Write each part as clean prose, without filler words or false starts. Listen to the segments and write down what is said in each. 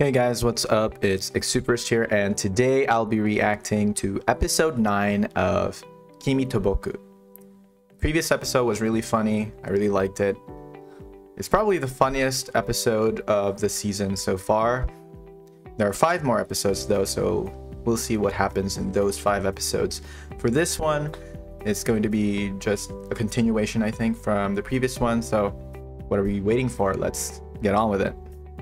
Hey guys, what's up? It's Exuperist here, and today I'll be reacting to episode 9 of Kimi to Boku. Previous episode was really funny. I really liked it. It's probably the funniest episode of the season so far. There are 5 more episodes though, so we'll see what happens in those 5 episodes. For this one, it's going to be just a continuation, I think, from the previous one. So what are we waiting for? Let's get on with it.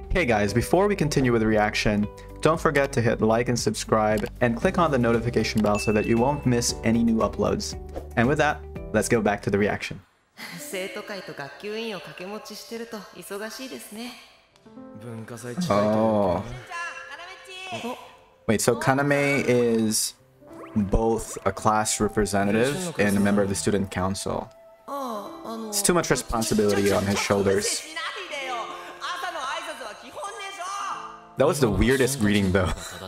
Hey guys, before we continue with the reaction, don't forget to hit like and subscribe and click on the notification bell so that you won't miss any new uploads. And with that, let's go back to the reaction. Oh. Wait, so Kaname is both a class representative and a member of the student council. It's too much responsibility on his shoulders. That was the weirdest greeting though. Of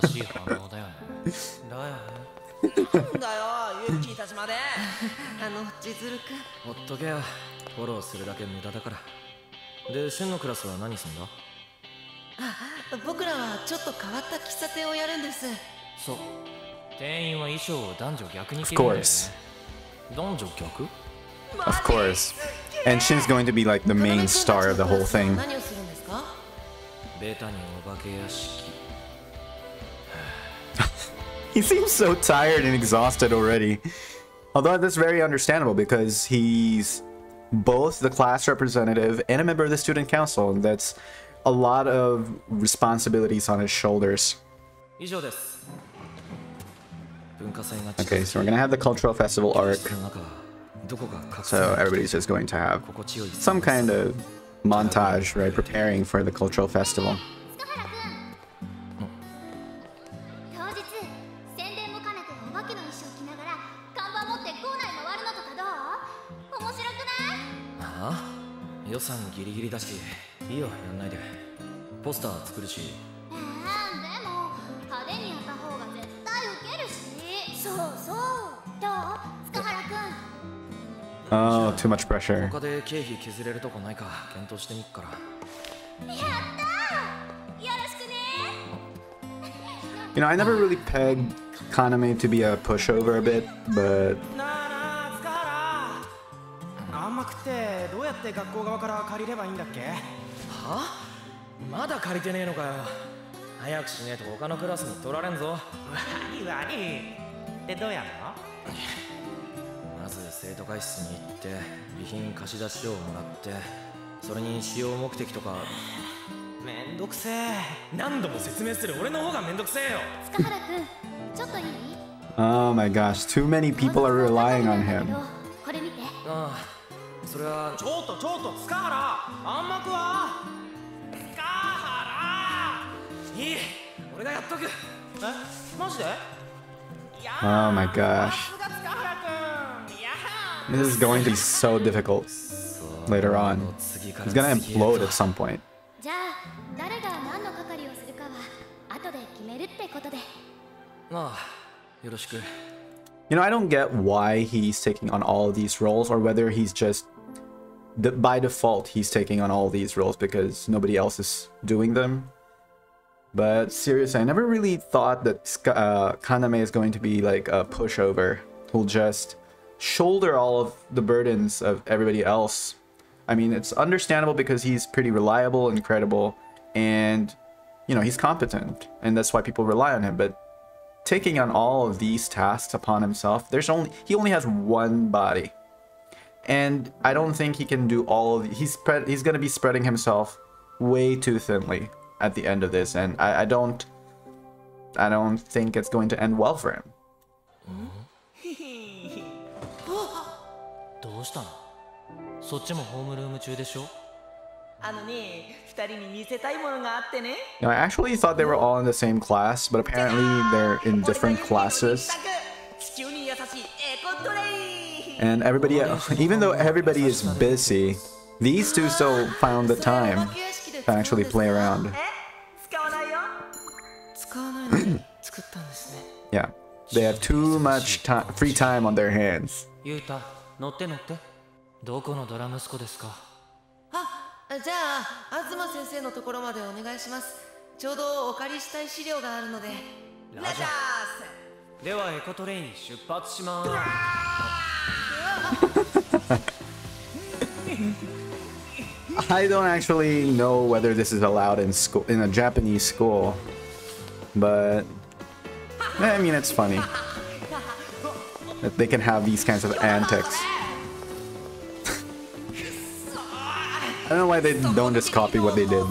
course. Of course. And Shin's going to be like the main star of the whole thing. He seems so tired and exhausted already. Although that's very understandable because he's both the class representative and a member of the student council, and that's a lot of responsibilities on his shoulders. Okay, so we're gonna have the cultural festival arc. So everybody's just going to have some kind of montage, right, preparing for the cultural festival. Oh, too much pressure. You know, I never really pegged Kaname to be a pushover a bit, but oh my gosh, too many people are relying on him. Oh my gosh. This is going to be so difficult later on. He's gonna implode at some point. You know, I don't get why he's taking on all of these roles, or whether he's just by default he's taking on all these roles because nobody else is doing them. But seriously, I never really thought that Kaname is going to be like a pushover who'll just shoulder all of the burdens of everybody else. I mean, it's understandable because he's pretty reliable and credible, and you know, he's competent, and that's why people rely on him. But taking on all of these tasks upon himself, he only has one body, and I don't think he can do all of. He's going to be spreading himself way too thinly at the end of this, and I don't think it's going to end well for him. Now, I actually thought they were all in the same class, but apparently they're in different classes. And everybody, even though everybody is busy, these two still found the time to actually play around. Yeah, they have too much free time on their hands. ちょうどお借りしたい資料があるのでラジャースではエコトレイン出発しますI don't actually know whether this is allowed in school, in a Japanese school, but I mean it's funny that they can have these kinds of antics. I don't know why they don't just copy what they did.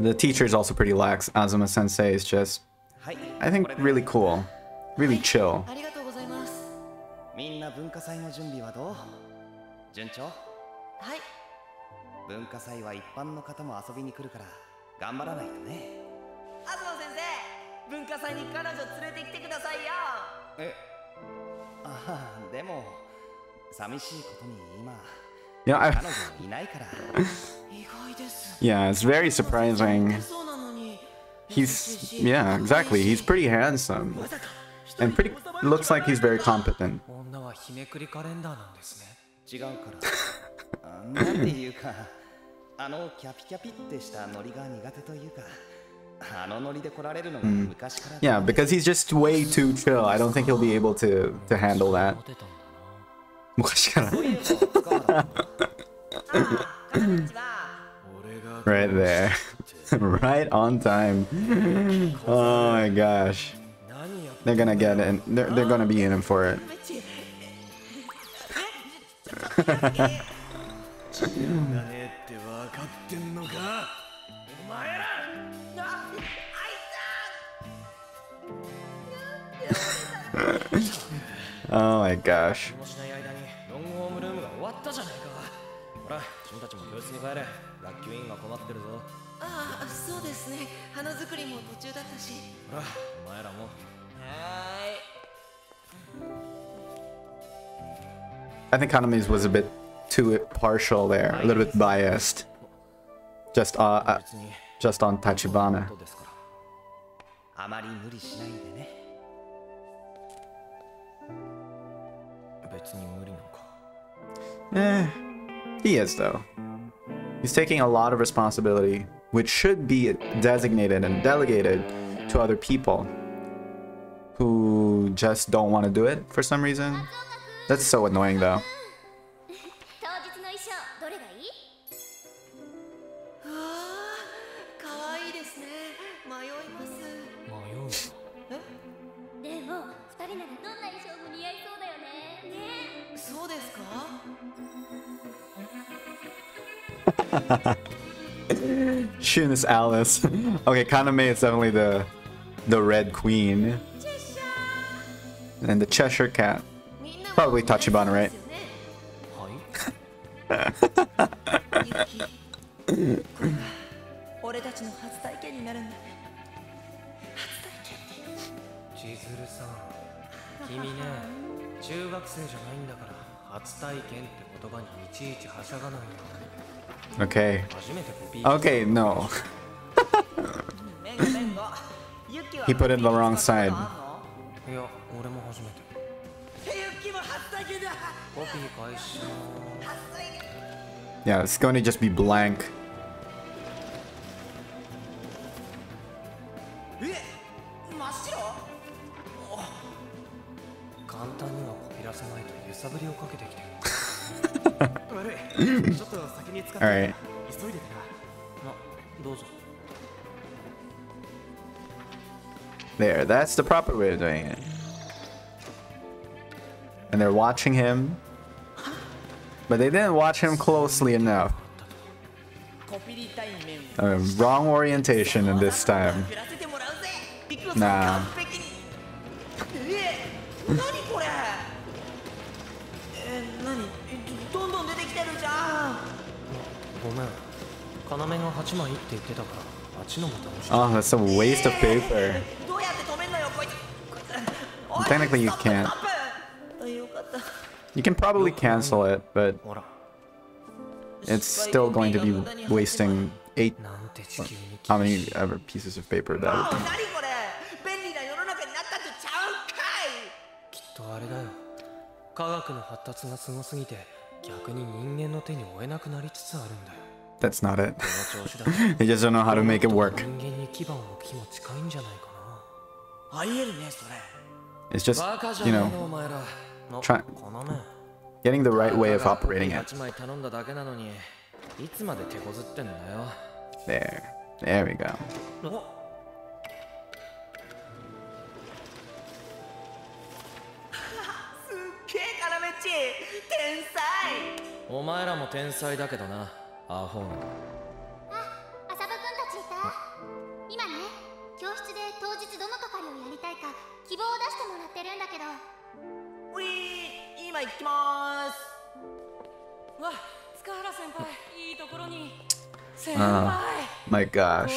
The teacher is also pretty lax. Azuma-sensei is just, I think, really cool. Really chill. You know, yeah, it's very surprising. He's, yeah, exactly. He's pretty handsome. And pretty, looks like he's very competent. Yeah, because he's just way too chill. I don't think he'll be able to handle that. Right there. Right on time. Oh my gosh. They're gonna get in. They're gonna be in him for it. Oh my gosh. I think Kaname's was a bit too partial there, a little bit biased. Just on Tachibana. He is though. He's taking a lot of responsibility, which should be designated and delegated to other people who just don't want to do it for some reason. That's so annoying though. Shin is Alice. Okay, Kaname is definitely the Red Queen. And the Cheshire Cat. Probably Tachibana, right? Okay. Okay, no. He put it the wrong side. Yeah, it's going to just be blank. All right. There, that's the proper way of doing it. And they're watching him. But they didn't watch him closely enough. Wrong orientation in this time. Nah. Oh, that's a waste of paper. Technically, you can't. You can probably cancel it, but it's still going to be wasting how many ever pieces of paper that would be. That's not it. They just don't know how to make it work. It's just, you know, getting the right way of operating it. There. There we go. My gosh.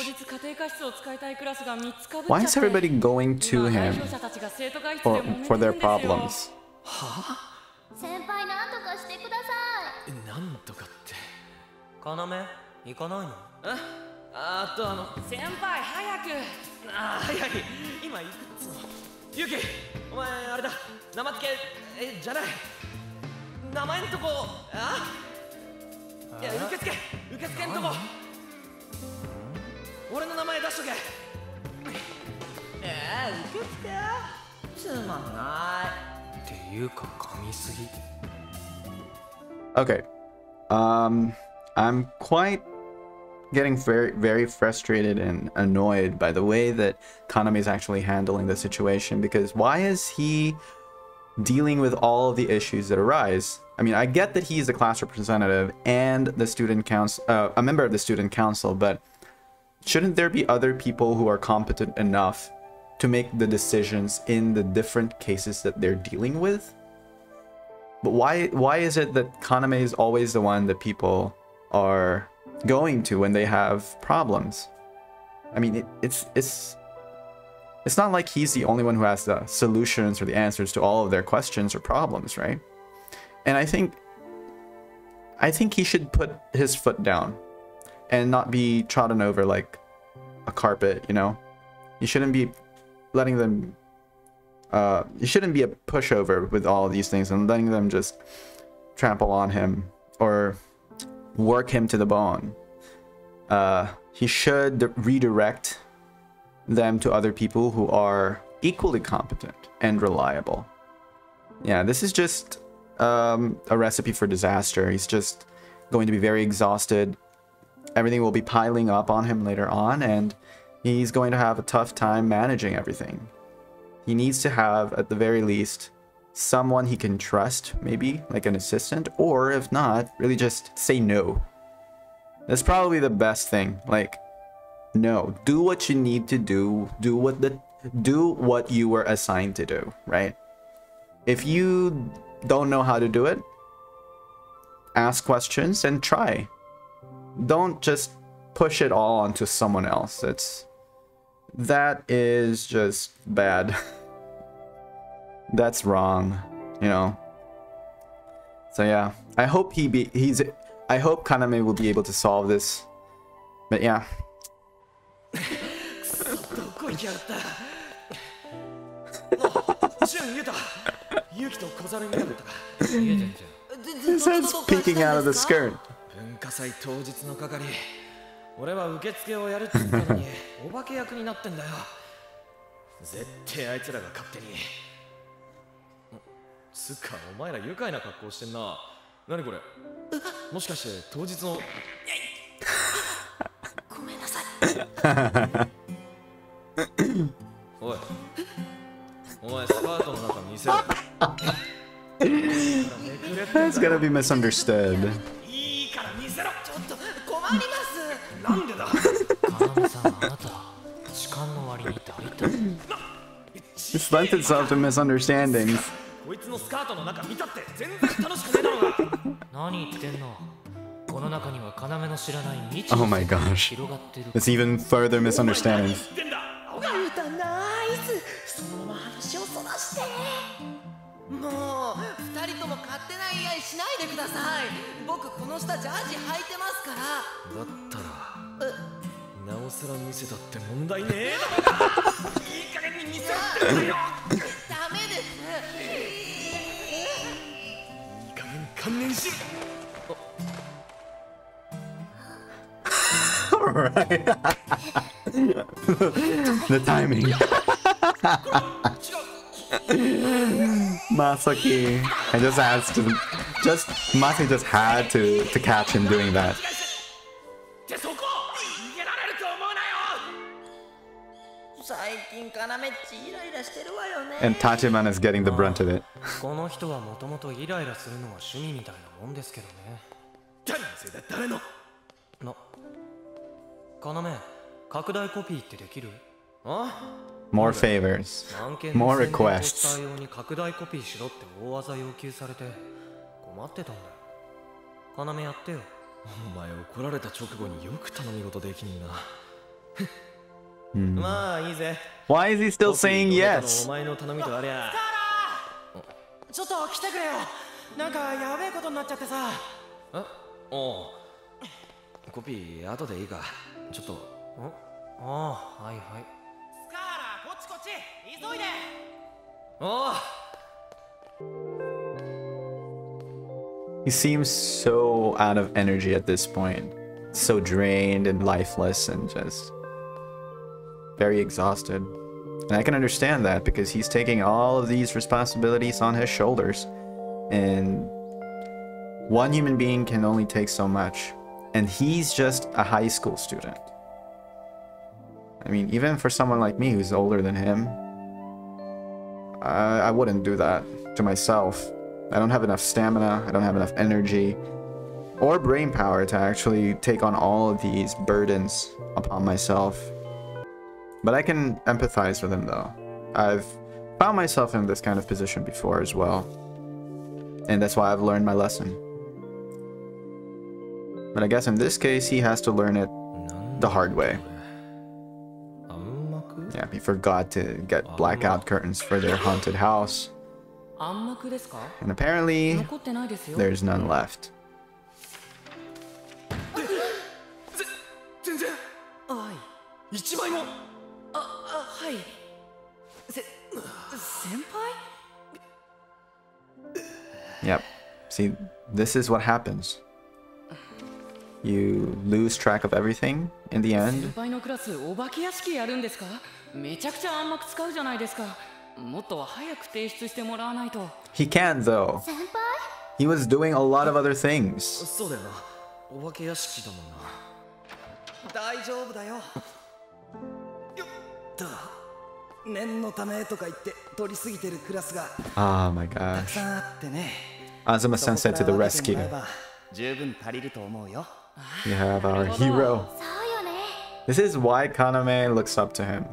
Why is everybody going to him for their problems? Okay. I'm quite getting very frustrated and annoyed by the way that Kaname is actually handling the situation, because why is he dealing with all of the issues that arise? I mean, I get that he's the class representative and the student council, a member of the student council, but shouldn't there be other people who are competent enough to make the decisions in the different cases that they're dealing with? But why is it that Kaname is always the one that people are going to when they have problems? I mean, it's not like he's the only one who has the solutions or the answers to all of their questions or problems, right? And I think he should put his foot down and not be trodden over like a carpet, you know? You shouldn't be letting them... you shouldn't be a pushover with all of these things and letting them just trample on him or work him to the bone. He should redirect them to other people who are equally competent and reliable. Yeah, this is just a recipe for disaster. He's just going to be very exhausted. Everything will be piling up on him later on, and he's going to have a tough time managing everything. He needs to have, at the very least, someone he can trust, maybe, like an assistant, or if not, really just say no. That's probably the best thing. Like, no, do what you need to do, do what you were assigned to do, right? If you don't know how to do it, ask questions and try. Don't just push it all onto someone else. That is just bad. That's wrong, you know. So yeah, I hope I hope Kaname will be able to solve this. But yeah. His head's peeking out of the skirt. That's gonna be misunderstood. This lent itself to misunderstandings. Oh my gosh. It's even further misunderstandings. もう2人とも勝手な言い合いしないでください。僕この下ジャージ履いてますから。だったらなおさら見せたって問題ねえだろいい加減に見せろってよダメですいい加減観念しRight. The timing. Masaki. I just had to. Masaki just had to catch him doing that. And Tachibana is getting the brunt of it. Kaname,拡大コピーってできる? More favors, more requests. 拡大コピーしろって大技要求されて困ってたんだよ。Kanameやってよ。お前怒られた直後によく頼み事できねえな。まあいいぜ。Why is he still saying yes? お前の頼みとありゃ。ちょっと来てくれよ。なんかやべえことになっちゃってさ。え？おう。コピー後でいいか。ちょっとああはいはいスカーラこっちこっち急いでああ He seems so out of energy at this point, so drained and lifeless and just very exhausted, and I can understand that because he's taking all of these responsibilities on his shoulders, and one human being can only take so much. And he's just a high school student. I mean, even for someone like me who's older than him, I wouldn't do that to myself. I don't have enough stamina, I don't have enough energy, or brain power to actually take on all of these burdens upon myself. But I can empathize with him though. I've found myself in this kind of position before as well. And that's why I've learned my lesson. But I guess in this case, he has to learn it the hard way. Yeah, he forgot to get blackout curtains for their haunted house. And apparently, there's none left. Yep. See, this is what happens. You lose track of everything in the end. He can though. He was doing a lot of other things. Oh my gosh. Azuma-sensei to the rescue. We have our hero. This is why Kaname looks up to him.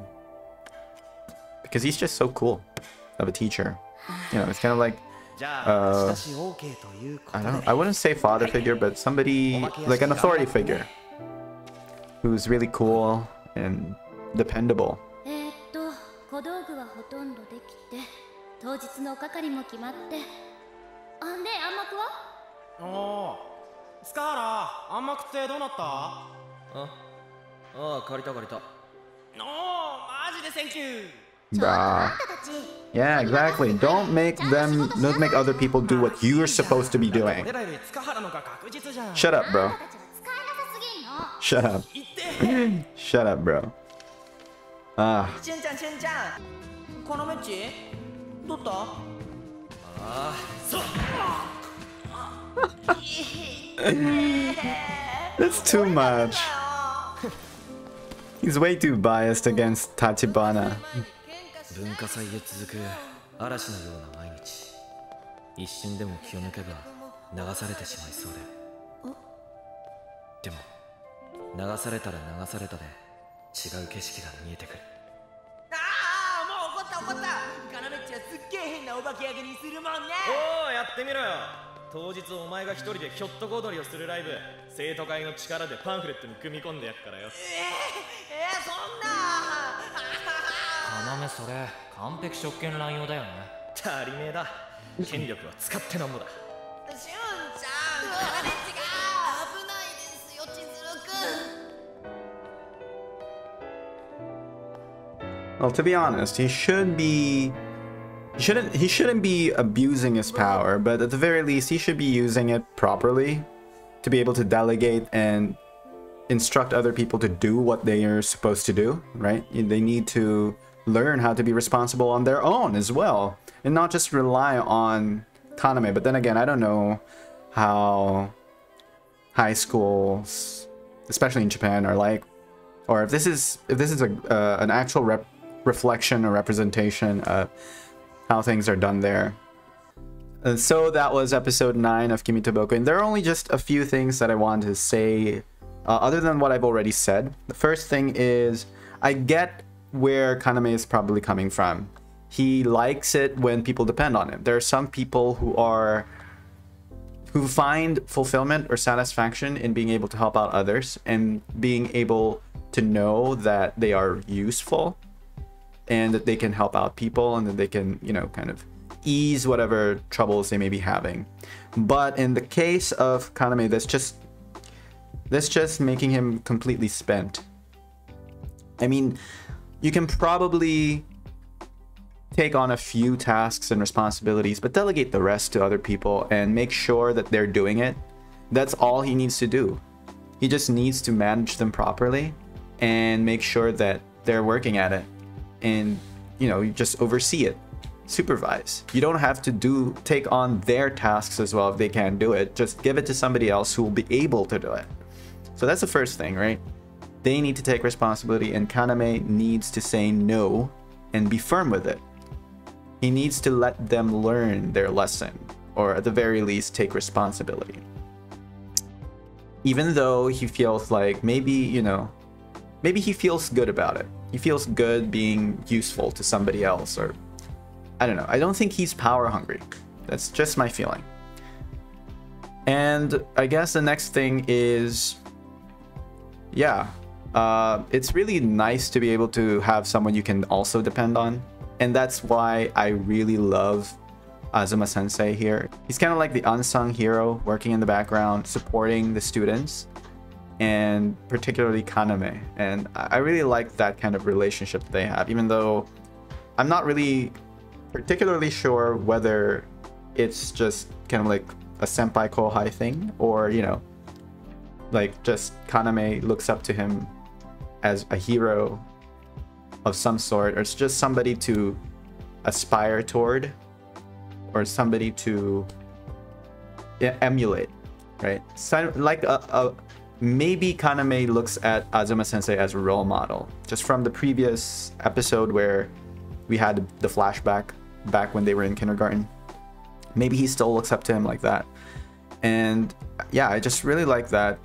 Because he's just so cool of a teacher. You know, it's kind of like... I wouldn't say father figure, but somebody... like an authority figure. Who's really cool and dependable. Oh. スカーラー、あんまくってどうなった？あ、あ、借りた借りた。No、マジでセンキュー。Yeah, exactly. Don't make other people do what you're supposed to be doing. Shut up, bro. Shut up. Shut up, bro. Ah. このメッチ？どった？あ、そう。That's too much. He's way too biased against Tachibana.当日お前が一人でひょっとこ踊りをするライブ、生徒会の力でパンフレットに組み込んでやっからよ。そんな。花芽それ完璧職権乱用だよね。足りねえだ。Well, to be honest, he shouldn't be abusing his power, but at the very least, he should be using it properly to be able to delegate and instruct other people to do what they are supposed to do, right? They need to learn how to be responsible on their own as well, and not just rely on Kaname. But then again, I don't know how high schools, especially in Japan, are like. Or if this is a, an actual reflection or representation of how things are done there. And so that was episode 9 of Kimi to Boku. And there are only just a few things that I want to say other than what I've already said. The first thing is, I get where Kaname is probably coming from. He likes it when people depend on him. There are some people who find fulfillment or satisfaction in being able to help out others and being able to know that they are useful and that they can help out people and that they can, you know, kind of ease whatever troubles they may be having. But in the case of Kaname, that's just making him completely spent. I mean, you can probably take on a few tasks and responsibilities, but delegate the rest to other people and make sure that they're doing it. That's all he needs to do. He just needs to manage them properly and make sure that they're working at it, and, you know, you just oversee it, supervise. You don't have to take on their tasks as well if they can't do it. Just give it to somebody else who will be able to do it. So that's the first thing, right? They need to take responsibility, and Kaname needs to say no and be firm with it. He needs to let them learn their lesson, or at the very least take responsibility. Even though he feels like maybe he feels good about it. He feels good being useful to somebody else, or I don't know. I don't think he's power hungry. That's just my feeling. And I guess the next thing is, yeah, it's really nice to be able to have someone you can also depend on. And that's why I really love Azuma-sensei here. He's kind of like the unsung hero working in the background, supporting the students, and particularly Kaname. And I really like that kind of relationship that they have, even though I'm not really particularly sure whether it's just kind of like a senpai-kohai thing, or, you know, like just Kaname looks up to him as a hero of some sort, or it's just somebody to aspire toward, or somebody to emulate, right? So, like, maybe Kaname looks at Azuma-sensei as a role model, just from the previous episode where we had the flashback back when they were in kindergarten. Maybe he still looks up to him like that. And yeah, I just really like that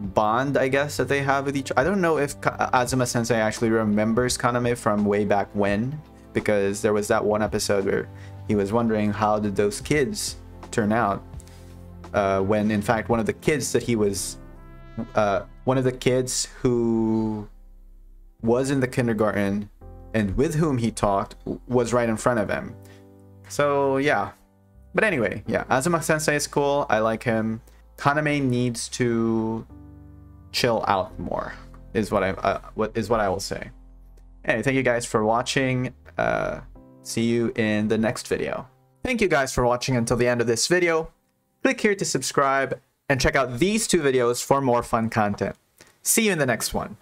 bond, I guess, that they have with each other. I don't know if Azuma-sensei actually remembers Kaname from way back when, because there was that one episode where he was wondering how did those kids turn out, when in fact one of the kids that he was one of the kids who was in the kindergarten and with whom he talked was right in front of him. So yeah, but anyway, yeah, Azuma-sensei is cool. I like him. Kaname needs to chill out more is what I will say. Anyway, thank you guys for watching. See you in the next video. Thank you guys for watching until the end of this video. Click here to subscribe and check out these two videos for more fun content. See you in the next one.